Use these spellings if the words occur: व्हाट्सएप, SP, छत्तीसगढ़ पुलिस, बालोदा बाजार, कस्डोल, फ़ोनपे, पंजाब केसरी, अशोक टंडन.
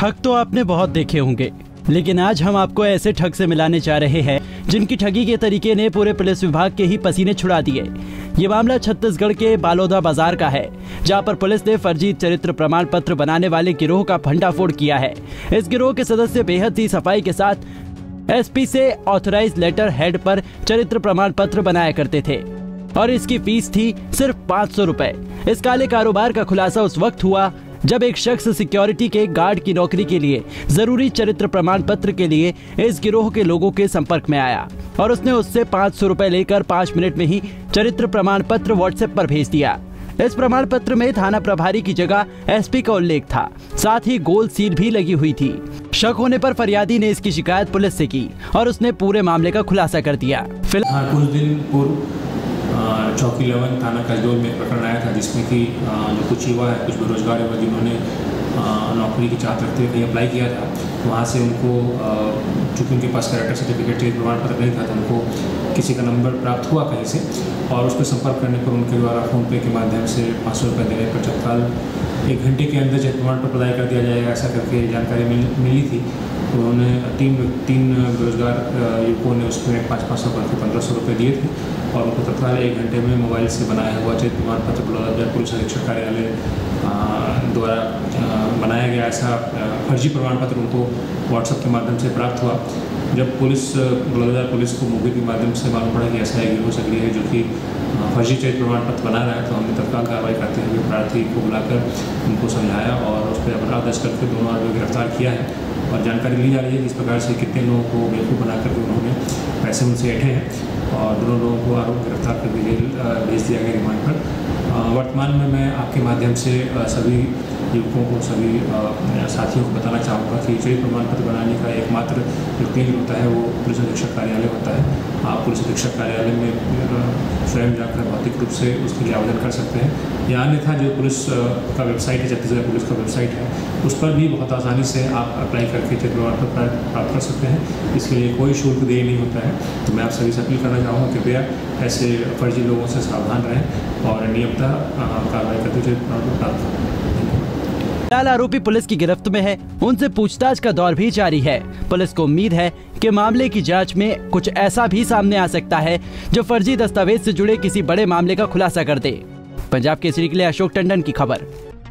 ठग तो आपने बहुत देखे होंगे, लेकिन आज हम आपको ऐसे ठग से मिलाने जा रहे हैं जिनकी ठगी के तरीके ने पूरे पुलिस विभाग के ही पसीने छुड़ा दिए। ये मामला छत्तीसगढ़ के बालोदा बाजार का है, जहां पर पुलिस ने फर्जी चरित्र प्रमाण पत्र बनाने वाले गिरोह का भंडाफोड़ किया है। इस गिरोह के सदस्य बेहद ही सफाई के साथ SP से ऑथराइज लेटर हेड पर चरित्र प्रमाण पत्र बनाया करते थे और इसकी फीस थी सिर्फ 500 रुपए। इस काले कारोबार का खुलासा उस वक्त हुआ जब एक शख्स सिक्योरिटी के गार्ड की नौकरी के लिए जरूरी चरित्र प्रमाण पत्र के लिए इस गिरोह के लोगों के संपर्क में आया और उसने उससे 500 रुपए लेकर 5 मिनट में ही चरित्र प्रमाण पत्र व्हाट्सएप पर भेज दिया। इस प्रमाण पत्र में थाना प्रभारी की जगह SP का उल्लेख था, साथ ही गोल सील भी लगी हुई थी। शक होने पर फरियादी ने इसकी शिकायत पुलिस से की और उसने पूरे मामले का खुलासा कर दिया। फिलहाल कुछ दिन पूर्व चौकी 11 थाना कस्डोल में प्रकरण आया था, जिसमें कि जो कुछ युवा है, कुछ बेरोजगार युवा जिन्होंने नौकरी की चाहत रखते हुए अप्लाई किया था, वहाँ से उनको चूँकि उनके पास कैरेक्टर सर्टिफिकेट या प्रमाण पत्र नहीं था, तो उनको किसी का नंबर प्राप्त हुआ कहीं से और उसको संपर्क करने पर उनके द्वारा फ़ोनपे के माध्यम से 500 रुपये देने पर तत्काल 1 घंटे के अंदर जब प्रमाण पत्र प्रदाय कर दिया जाएगा, ऐसा करके जानकारी मिली थी। उन्होंने तीन बेरोजगार युवकों ने उसमें 500-500 बल्कि 1500 रुपये दिए थे और उनको तत्काल 1 घंटे में मोबाइल से बनाया हुआ चरित्र प्रमाण पत्र बालोदा बाजार पुलिस अधीक्षक कार्यालय द्वारा बनाया गया ऐसा फर्जी प्रमाण पत्र उनको व्हाट्सएप के माध्यम से प्राप्त हुआ। जब पुलिस बालोदा बाजार पुलिस को मुखबिर के माध्यम से मालूम पड़ा कि ऐसा एक हो सक्रिय है जो कि फर्जी चरित्र प्रमाण पत्र बना रहा है, तो हमने तत्काल कार्रवाई करते हुए प्रार्थी को बुलाकर उनको समझाया और उस पर अपराध दर्ज करके दोनों आरोपियों को गिरफ्तार किया है और जानकारी ली जा रही है किस प्रकार से कितने लोगों को बेवकूफ़ बना करके उन्होंने पैसे उनसे ऐठे हैं और दोनों लोगों को आरोप गिरफ्तार करके जेल भेज दिया गया रिमांड पर। वर्तमान में मैं आपके माध्यम से सभी युवकों को सभी साथियों को बताना चाहूँगा कि चरित्र प्रमाण पत्र बनाने का एकमात्र जो केंद्र होता है वो पुलिस अधीक्षक कार्यालय होता है। आप पुलिस अधीक्षक कार्यालय में स्वयं जाकर भौतिक रूप से उसके लिए आवेदन कर सकते हैं, या अन्यथा जो पुलिस का वेबसाइट है, छत्तीसगढ़ पुलिस का वेबसाइट है, उस पर भी बहुत आसानी से आप अप्लाई करके चरित्र प्रमाण पत्र प्राप्त कर सकते हैं। इसके लिए कोई शुल्क देय नहीं होता है। तो मैं आप सभी से अपील करना चाहूँगा कृपया ऐसे फर्जी लोगों से सावधान रहें और नियमतः कार्रवाई करते चरित्र प्रमाण पत्र प्राप्त करें। फिलहाल आरोपी पुलिस की गिरफ्त में है, उनसे पूछताछ का दौर भी जारी है। पुलिस को उम्मीद है कि मामले की जांच में कुछ ऐसा भी सामने आ सकता है जो फर्जी दस्तावेज से जुड़े किसी बड़े मामले का खुलासा कर दे। पंजाब केसरी के लिए अशोक टंडन की खबर।